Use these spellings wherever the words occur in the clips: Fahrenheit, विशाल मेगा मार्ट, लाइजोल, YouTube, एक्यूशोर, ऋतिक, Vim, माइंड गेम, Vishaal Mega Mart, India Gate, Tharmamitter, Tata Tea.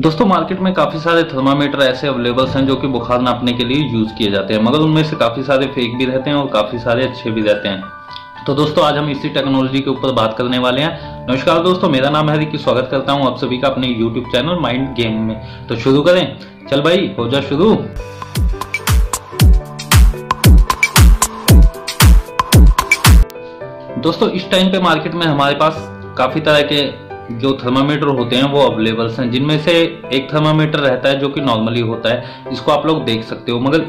दोस्तों मार्केट में काफ़ी सारे थर्मामीटर ऐसे अवेलेबल्स हैं जो कि बुखार नापने के लिए यूज़ किए जाते हैं, मगर उनमें से काफ़ी सारे फेक भी रहते हैं और काफ़ी सारे अच्छे भी रहते हैं। तो दोस्तों आज हम इसी टेक्नोलॉजी के ऊपर बात करने वाले हैं। नमस्कार दोस्तों, मेरा नाम है ऋतिक, स्वागत करता हूं आप सभी का अपने YouTube चैनल माइंड गेम में। तो शुरू करें, चल भाई हो जा शुरू। दोस्तों इस टाइम पे मार्केट में हमारे पास काफी तरह के जो थर्मामीटर होते हैं वो अवेलेबल्स हैं, जिनमें से एक थर्मामीटर रहता है जो कि नॉर्मली होता है, इसको आप लोग देख सकते हो, मगर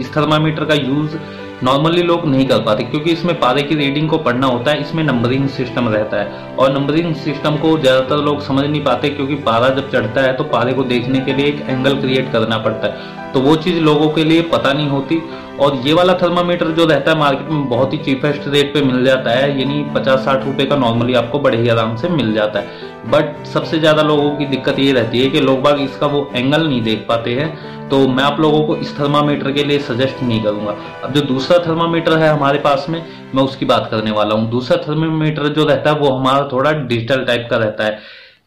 इस थर्मामीटर का यूज नॉर्मली लोग नहीं कर पाते क्योंकि इसमें पारे की रीडिंग को पढ़ना होता है। इसमें नंबरिंग सिस्टम रहता है और नंबरिंग सिस्टम को ज़्यादातर लोग समझ नहीं पाते क्योंकि पारा जब चढ़ता है तो पारे को देखने के लिए एक एंगल क्रिएट करना पड़ता है, तो वो चीज़ लोगों के लिए पता नहीं होती। और ये वाला थर्मामीटर जो रहता है मार्केट में बहुत ही चीपेस्ट रेट पे मिल जाता है, यानी 50-60 रुपये का नॉर्मली आपको बड़े ही आराम से मिल जाता है। बट सबसे ज़्यादा लोगों की दिक्कत ये रहती है कि लोग बाग इसका वो एंगल नहीं देख पाते हैं, तो मैं आप लोगों को इस थर्मामीटर के लिए सजेस्ट नहीं करूँगा। अब जो दूसरा थर्मामीटर है हमारे पास में, मैं उसकी बात करने वाला हूँ। दूसरा थर्मामीटर जो रहता है वो हमारा थोड़ा डिजिटल टाइप का रहता है।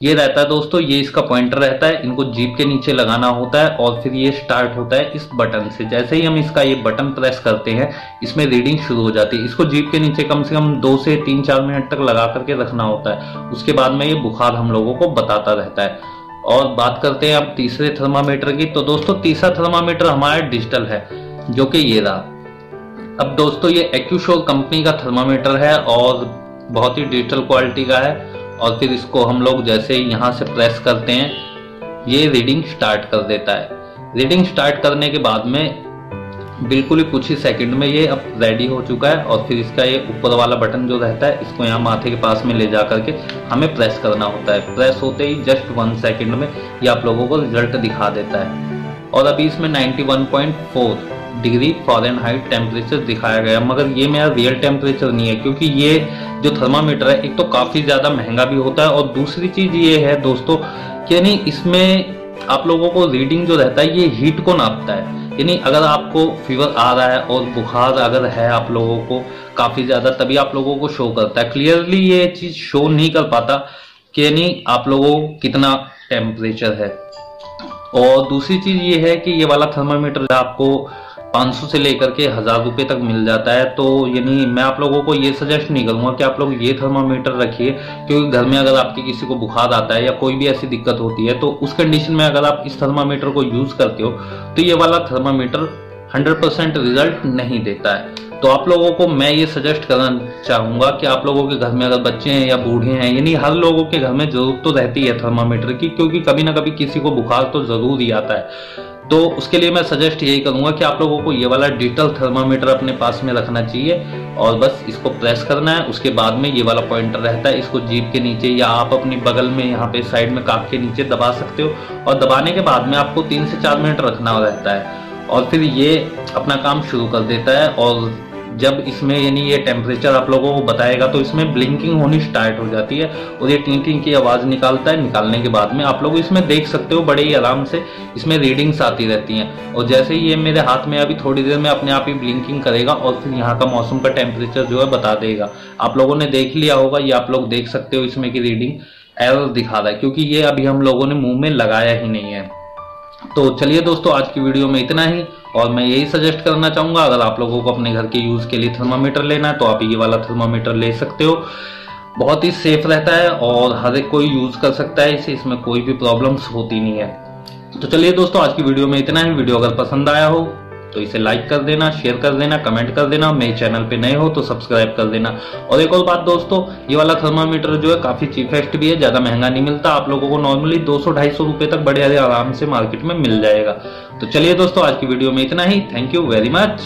ये रहता है दोस्तों, ये इसका पॉइंटर रहता है, इनको जीभ के नीचे लगाना होता है और फिर ये स्टार्ट होता है इस बटन से। जैसे ही हम इसका ये बटन प्रेस करते हैं इसमें रीडिंग शुरू हो जाती है। इसको जीभ के नीचे कम से कम 2 से 3-4 मिनट तक लगा करके रखना होता है, उसके बाद में ये बुखार हम लोगों को बताता रहता है। और बात करते हैं अब तीसरे थर्मामीटर की। तो दोस्तों तीसरा थर्मामीटर हमारा डिजिटल है जो कि ये रहा। अब दोस्तों ये एक्यूशोर कंपनी का थर्मामीटर है और बहुत ही डिजिटल क्वालिटी का है, और फिर इसको हम लोग जैसे ही यहाँ से प्रेस करते हैं ये रीडिंग स्टार्ट कर देता है। रीडिंग स्टार्ट करने के बाद में बिल्कुल ही कुछ ही सेकंड में ये अब रेडी हो चुका है, और फिर इसका ये ऊपर वाला बटन जो रहता है इसको यहाँ माथे के पास में ले जा करके हमें प्रेस करना होता है। प्रेस होते ही जस्ट 1 सेकंड में ये आप लोगों को रिजल्ट दिखा देता है। और अभी इसमें 91.4 डिग्री फ़ारेनहाइट टेम्परेचर दिखाया गया, मगर ये मेरा रियल टेम्परेचर नहीं है क्योंकि ये जो थर्मामीटर है एक तो काफ़ी ज़्यादा महंगा भी होता है, और दूसरी चीज़ ये है दोस्तों यानी इसमें आप लोगों को रीडिंग जो रहता है ये हीट को नापता है। यानी अगर आपको फीवर आ रहा है और बुखार अगर है आप लोगों को काफ़ी ज़्यादा, तभी आप लोगों को शो करता है। क्लियरली ये चीज़ शो नहीं कर पाता कि यानी आप लोगों को कितना टेम्परेचर है। और दूसरी चीज़ ये है कि ये वाला थर्मामीटर आपको 500 से लेकर के 1000 रुपये तक मिल जाता है, तो यानी मैं आप लोगों को ये सजेस्ट नहीं करूँगा कि आप लोग ये थर्मामीटर रखिए, क्योंकि घर में अगर आपके किसी को बुखार आता है या कोई भी ऐसी दिक्कत होती है तो उस कंडीशन में अगर आप इस थर्मामीटर को यूज़ करते हो तो ये वाला थर्मामीटर 100% रिजल्ट नहीं देता है। तो आप लोगों को मैं ये सजेस्ट करना चाहूँगा कि आप लोगों के घर में अगर बच्चे हैं या बूढ़े हैं, यानी हर लोगों के घर में जरूरत तो रहती है थर्मामीटर की, क्योंकि कभी ना कभी किसी को बुखार तो ज़रूर ही आता है। तो उसके लिए मैं सजेस्ट यही करूँगा कि आप लोगों को ये वाला डिजिटल थर्मामीटर अपने पास में रखना चाहिए, और बस इसको प्रेस करना है। उसके बाद में ये वाला पॉइंटर रहता है, इसको जीभ के नीचे या आप अपनी बगल में यहाँ पे साइड में काख के नीचे दबा सकते हो, और दबाने के बाद में आपको 3 से 4 मिनट रखना रहता है, और फिर ये अपना काम शुरू कर देता है। और जब इसमें यानी ये टेम्परेचर आप लोगों को बताएगा तो इसमें ब्लिंकिंग होनी स्टार्ट हो जाती है और ये टिंग टिंग की आवाज़ निकालता है। निकालने के बाद में आप लोग इसमें देख सकते हो बड़े ही आराम से इसमें रीडिंग्स आती रहती हैं, और जैसे ही ये मेरे हाथ में अभी थोड़ी देर में अपने आप ही ब्लिंकिंग करेगा और फिर यहाँ का मौसम का टेम्परेचर जो है बता देगा। आप लोगों ने देख लिया होगा, ये आप लोग देख सकते हो इसमें की रीडिंग एरर दिखा रहा है क्योंकि ये अभी हम लोगों ने मुँह में लगाया ही नहीं है। तो चलिए दोस्तों आज की वीडियो में इतना ही, और मैं यही सजेस्ट करना चाहूँगा अगर आप लोगों को अपने घर के यूज़ के लिए थर्मामीटर लेना है तो आप ये वाला थर्मामीटर ले सकते हो। बहुत ही सेफ रहता है और हर एक कोई यूज़ कर सकता है इसे, इसमें कोई भी प्रॉब्लम्स होती नहीं है। तो चलिए दोस्तों आज की वीडियो में इतना ही। वीडियो अगर पसंद आया हो तो इसे लाइक कर देना, शेयर कर देना, कमेंट कर देना। मेरे चैनल पे नए हो तो सब्सक्राइब कर देना। और एक और बात दोस्तों, ये वाला थर्मामीटर जो है काफ़ी चीपेस्ट भी है, ज़्यादा महंगा नहीं मिलता। आप लोगों को नॉर्मली 200-250 रुपये तक बड़े आराम से मार्केट में मिल जाएगा। तो चलिए दोस्तों आज की वीडियो में इतना ही। Thank you very much.